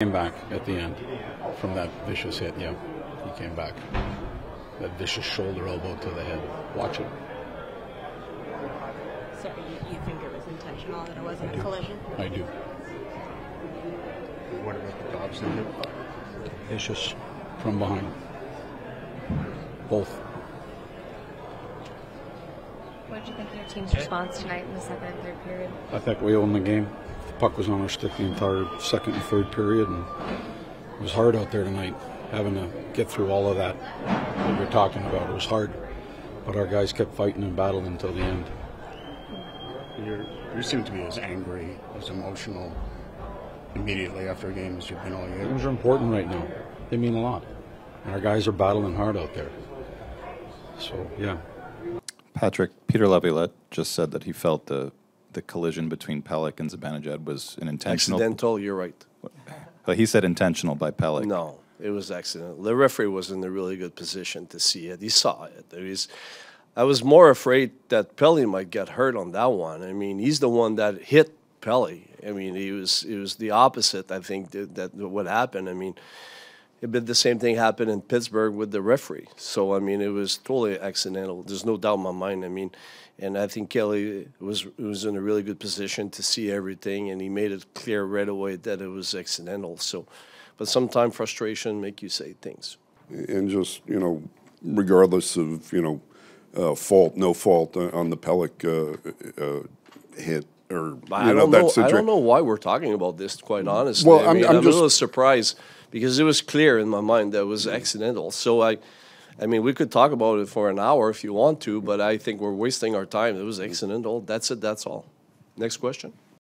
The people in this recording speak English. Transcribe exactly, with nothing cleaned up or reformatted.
Came back at the end from that vicious hit. Yeah, he came back. That vicious shoulder elbow to the head. Watch it. So you, you think it was intentional, that it wasn't a collision? I do. What about the Dobson hit? Vicious from behind. Both. What did you think of your team's response tonight in the second and third period? I think we owned the game. The puck was on our stick the entire second and third period, and it was hard out there tonight, having to get through all of that that you're talking about. It was hard, but our guys kept fighting and battling until the end. You're, you seem to be as angry, as emotional immediately after a game as you've been all year. Games are important right now. They mean a lot, and our guys are battling hard out there. So, yeah. Patrick, Peter Laviolette just said that he felt the the collision between Pelech and Zibanejad was an intentional. Accidental, you're right. But he said intentional by Pelech. No, it was accidental. The referee was in a really good position to see it. He saw it. There is, I was more afraid that Pelech might get hurt on that one. I mean, he's the one that hit Pelech. I mean, he was it was the opposite. I think that, that what happened. I mean, it been the same thing happened in Pittsburgh with the referee. So, I mean, it was totally accidental. There's no doubt in my mind. I mean, and I think Kelly was was in a really good position to see everything, and he made it clear right away that it was accidental. So, but sometimes frustration make you say things. And just, you know, regardless of, you know, uh, fault, no fault on the Pelech uh, uh, hit, or, I, know, don't know, I don't know why we're talking about this, quite honestly. Well, I mean, I'm, I'm, I'm just, a little surprised because it was clear in my mind that it was accidental. So, I I mean, we could talk about it for an hour if you want to, but I think we're wasting our time. It was accidental. That's it. That's all. Next question.